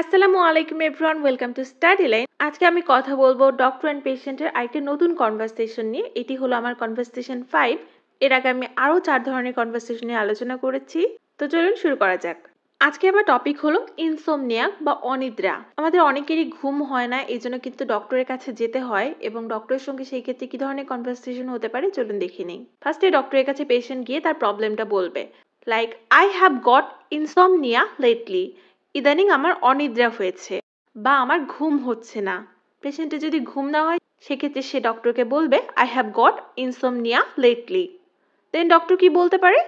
আসসালামু আলাইকুম everyone, welcome to study line. আজকে আমি কথা বলবো ডক্টর অ্যান্ড পেশেন্টের আরেকটি নতুন কনভারসেশন নিয়ে। এটি হলো আমার কনভারসেশন 5। এর আগে আমি আরও 4 ধরনের কনভারসেশন নিয়ে আলোচনা করেছি, তো চলুন শুরু করা যাক। আজকে আমার টপিক হলো ইনসোমনিয়া বা অনিদ্রা। আমাদের অনেকেরই ঘুম হয় না, এই জন্য কিন্তু ডক্টরের কাছে যেতে হয় এবং ডক্টরের সঙ্গে সেই ক্ষেত্রে কি ধরনের কনভারসেশন হতে পারে চলুন দেখে নিই। ফার্স্টে ডক্টরের কাছে পেশেন্ট গিয়ে তার প্রবলেমটা বলবে, like I have got insomnia lately, ইদানিং আমার অনিদ্রা হয়েছে বা আমার ঘুম হচ্ছে না। পেশেন্টের যদি ঘুম না হয় সেক্ষেত্রে সে ডক্টরকে বলবে I have got insomnia lately. Then doctor কি বলতে পারে?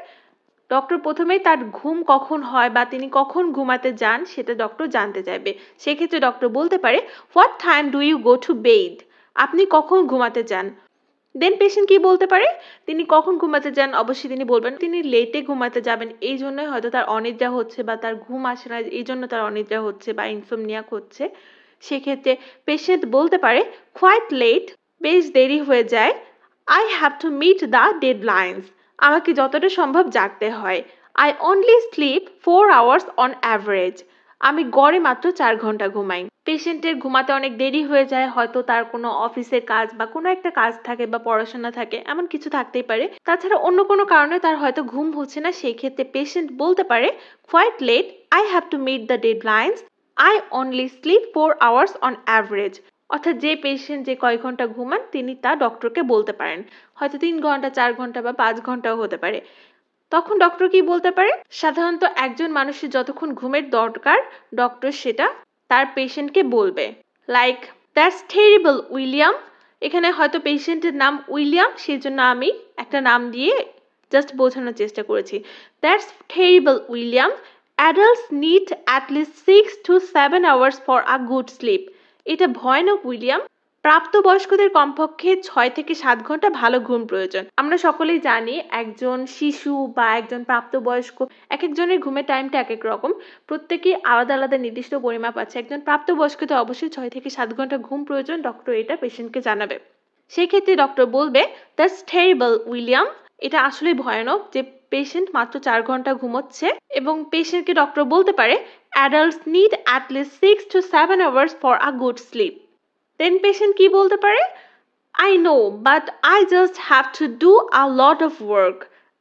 ডক্টর প্রথমেই তার ঘুম কখন হয় বা তিনি কখন ঘুমাতে যান সেটা ডক্টর জানতে চাইবে। সেক্ষেত্রে ডক্টর বলতে পারে what time do you go to bed, আপনি কখন ঘুমাতে যান। দেন পেশেন্ট কি বলতে পারে? তিনি কখন ঘুমাতে যান অবশ্যই তিনি বলবেন তিনি লেটে ঘুমাতে যাবেন, এই জন্যই হয়তো তার অনিদ্রা হচ্ছে বা তার ঘুম আসে না, এই জন্য তার অনিদ্রা হচ্ছে বা ইনসোমনিয়াক হচ্ছে। সেক্ষেত্রে পেশেন্ট বলতে পারে কোয়াইট লেট, বেশ দেরি হয়ে যায়, I have to meet the deadlines, আমাকে যতটা সম্ভব জাগতে হয়, I only sleep 4 hours on average, আমি গড়ে মাত্র 4 ঘন্টা ঘুমাই। পেশেন্টের ঘুমাতে অনেক দেরি হয়ে যায়, হয়তো তার কোনো অফিসের কাজ বা কোনো একটা কাজ থাকে বা পড়াশোনা থাকে, এমন কিছু থাকতেই পারে, তাছাড়া অন্য কোনো কারণে তার হয়তো ঘুম হচ্ছে না। সেই ক্ষেত্রে পেশেন্ট বলতে পারে quite late, I have to meet the deadlines, I only sleep 4 hours on average. অর্থাৎ যে পেশেন্ট যে কয় ঘন্টা ঘুমান তিনি তা ডক্টরকে বলতে পারেন, হয়তো 3 ঘন্টা, 4 ঘন্টা বা 5 ঘন্টাও হতে পারে। তখন ডক্টর কি বলতে পারে? সাধারণত একজন মানুষের যতক্ষণ ঘুমের দরকার ডক্টর সেটা তার পেশেন্টকে বলবে, লাইক দ্যাটস টেরিবল উইলিয়াম, এখানে হয়তো পেশেন্টের নাম উইলিয়াম সেই জন্য আমি একটা নাম দিয়ে জাস্ট বোঝানোর চেষ্টা করেছি, that's terrible William, adults need at least 6 to 7 hours for a good sleep, এটা ভয়ানক উইলিয়াম, প্রাপ্তবয়স্কদের কমপক্ষে 6 থেকে 7 ঘন্টা ভালো ঘুম প্রয়োজন। আমরা সকলেই জানি একজন শিশু বা একজন প্রাপ্তবয়স্ক, এক একজনের ঘুমের টাইমটা এক এক রকম, প্রত্যেকেই আলাদা আলাদা নির্দিষ্ট পরিমাপ আছে। একজন প্রাপ্তবয়স্কদের অবশ্যই 6 থেকে 7 ঘন্টা ঘুম প্রয়োজন, ডক্টর এটা পেশেন্টকে জানাবে। সেই ক্ষেত্রে ডক্টর বলবে দ্যাটস টেরিবল উইলিয়াম, এটা আসলে ভয়ানক যে পেশেন্ট মাত্র 4 ঘন্টা ঘুমোচ্ছে, এবং পেশেন্টকে ডক্টর বলতে পারে adults need at least 6 to 7 hours for a good sleep. Then patient কি বলতে পারে? I know but I just have to do a lot of work,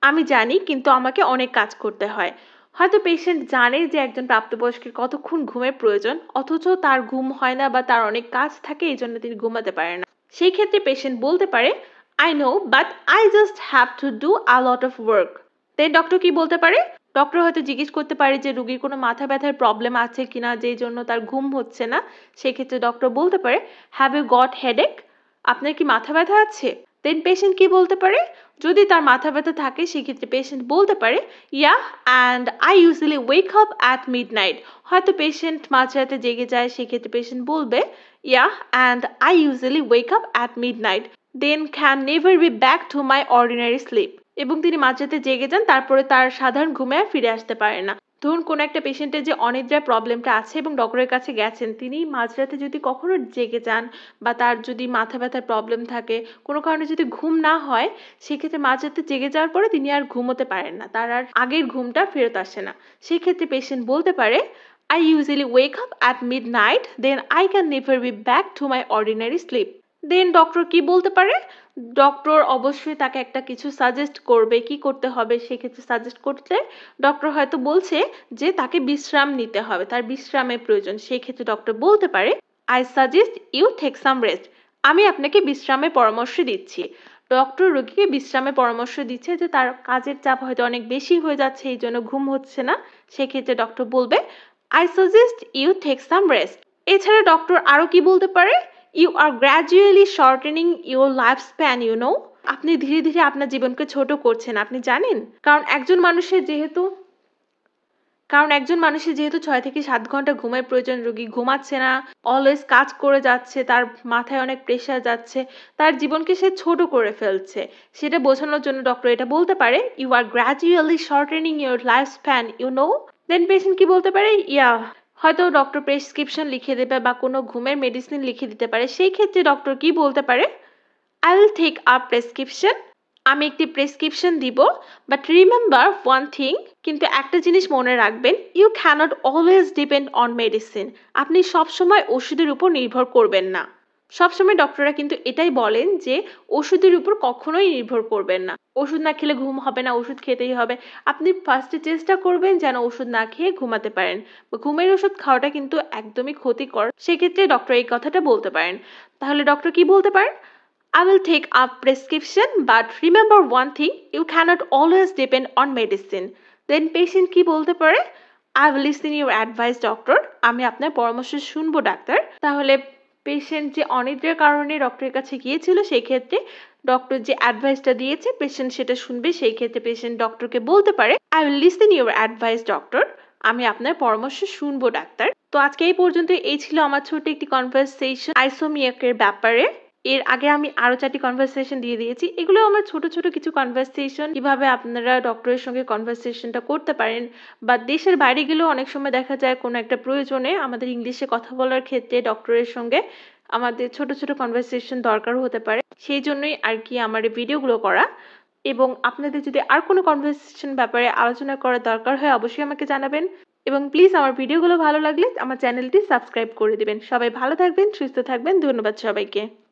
আমি জানি কিন্তু আমাকে অনেক কাজ করতে হয়। হয়তো পেশেন্ট জানে যে একজন প্রাপ্তবয়স্কের কতক্ষণ ঘুমের প্রয়োজন, অথচ তার ঘুম হয় না বা তার অনেক কাজ থাকে, এই জন্য তিনি ঘুমাতে পারে না। সেই ক্ষেত্রে পেশেন্ট বলতে পারে I know but I just have to do a lot of work. Then doctor কি বলতে পারে? ডক্টর হয়তো জিজ্ঞেস করতে পারে যে রুগীর কোনো মাথা ব্যথার প্রবলেম আছে কিনা যেই জন্য তার ঘুম হচ্ছে না। সেক্ষেত্রে ডক্টর বলতে পারে হ্যাভ ইউ গট হেডেক, আপনার কি মাথা ব্যথা আছে? দেন পেশেন্ট কি বলতে পারে? যদি তার মাথা ব্যথা থাকে সেক্ষেত্রে পেশেন্ট বলতে পারে yeah and I usually wake up at midnight, হয়তো পেশেন্ট মাঝরাতে জেগে যায়, সেক্ষেত্রে পেশেন্ট বলবে yeah and I usually wake up at midnight then can never be back to my ordinary sleep, এবং তিনি মাঝরাতে জেগে যান, তারপরে তার সাধারণ ঘুমে ফিরে আসতে পারে না। ধরুন কোনো একটা পেশেন্টের যে অনিদ্রা প্রবলেমটা আছে এবং ডক্টরের কাছে গেছেন, তিনি মাঝরাতে যদি কখনো জেগে যান বা তার যদি মাথা ব্যথার প্রবলেম থাকে, কোনো কারণে যদি ঘুম না হয়, সেক্ষেত্রে মাঝরাতে জেগে যাওয়ার পরে তিনি আর ঘুমোতে পারেন না, তার আর আগের ঘুমটা ফেরত আসে না। সেক্ষেত্রে পেশেন্ট বলতে পারে I usually wake up at midnight then I can never be back to my ordinary sleep. Then doctor কি বলতে পারে? ডক্টর অবশ্যই তাকে একটা কিছু সাজেস্ট করবে কি করতে হবে। সেক্ষেত্রে সাজেস্ট করতে ডক্টর হয়তো বলছে যে তাকে বিশ্রাম নিতে হবে, তার বিশ্রামের প্রয়োজন। সেক্ষেত্রে ডক্টর বলতে পারে I suggest you take some rest, আমি আপনাকে বিশ্রামের পরামর্শ দিচ্ছি। ডক্টর রোগীকে বিশ্রামের পরামর্শ দিচ্ছে যে তার কাজের চাপ হয়তো অনেক বেশি হয়ে যাচ্ছে, এই জন্য ঘুম হচ্ছে না। সেক্ষেত্রে ডক্টর বলবে I suggest you take some rest. এছাড়া ডক্টর আরও কি বলতে পারে? You are gradually shortening your lifespan, you know, আপনি ধীরে ধীরে আপনার জীবনকে ছোট করছেন, আপনি জানেন। কারণ একজন মানুষের যেহেতু 6 থেকে 7 ঘন্টা ঘুমের প্রয়োজন, রোগী ঘুমাচ্ছে না, অলওয়েজ কাজ করে যাচ্ছে, তার মাথায় অনেক প্রেশার যাচ্ছে, তার জীবনকে সে ছোট করে ফেলছে, সেটা বোঝানোর জন্য ডক্টর এটা বলতে পারে you are gradually shortening your life span, you know. Then patient কি বলতে পারে? ইয়া, হয়তো ডক্টর প্রেসক্রিপশন লিখে দেবে বা কোনো ঘুমের মেডিসিন লিখে দিতে পারে। সেই ক্ষেত্রে ডক্টর কি বলতে পারে? I will take a prescription, আমি একটি প্রেসক্রিপশন দিব, বাট রিমেম্বার ওয়ান থিং, কিন্তু একটা জিনিস মনে রাখবেন, you can't always depend on medicine. আপনি সবসময় ওষুধের উপর নির্ভর করবেন না। সবসময় ডক্টররা কিন্তু এটাই বলেন যে ওষুধের উপর কখনোই নির্ভর করবেন না। ওষুধ না খেলে ঘুম হবে না, ওষুধ খেতেই হবে। আপনি ফার্স্টে চেষ্টা করবেন যেন ওষুধ না খেয়ে ঘুমাতে পারেন। ঘুমের ওষুধ খাওয়াটা কিন্তু একদমই ক্ষতিকর, সেক্ষেত্রে ডক্টর এই কথাটা বলতে পারেন। তাহলে ডক্টর কি বলতে পারেন? I will take up prescription, but remember one thing, you cannot always depend on medicine. Then patient ki bolte pare, I will listen your advice, doctor. Ami apnar poramosho shunbo, doctor. Tahole patient je onidrar karone doctor kache giyechilo, sei khetre doctor je advice ta diyeche patient seta shunbe, sei khetre patient doctor ke bolte pare, I will listen your advice, doctor. আমি আপনার পরামর্শ শুনবো, doctor. তো আজকে এই পর্যন্ত, এই ছিল আমার ছোট একটি কনভারসেশন আইসোমিয়াকের ব্যাপারে। এর আগে আমি আরো 4টি কনভারসেশন দিয়ে দিয়েছি, এগুলো আমার ছোট ছোট কিছু কনভারসেশন, কিভাবে আপনারা ডক্টরের সঙ্গে কনভারসেশনটা করতে পারেন। বা দেশের বাইরে গেলেও অনেক সময় দেখা যায় কোনো একটা প্রয়োজনে আমাদের ইংলিশে কথা বলার ক্ষেত্রে ডক্টরের সঙ্গে আমাদের ছোট ছোট কনভারসেশন দরকার হতে পারে। সেই জন্যই আর কি আমার এই ভিডিওগুলো করা। এবং আপনাদের যদি আর কোনো কনভারসেশন ব্যাপারে আলোচনা করার দরকার হয়, অবশ্যই আমাকে জানাবেন। এবং প্লিজ আমার ভিডিওগুলো ভালো লাগলে আমার চ্যানেলটি সাবস্ক্রাইব করে দেবেন। সবাই ভালো থাকবেন, সুস্থ থাকবেন। ধন্যবাদ সবাইকে।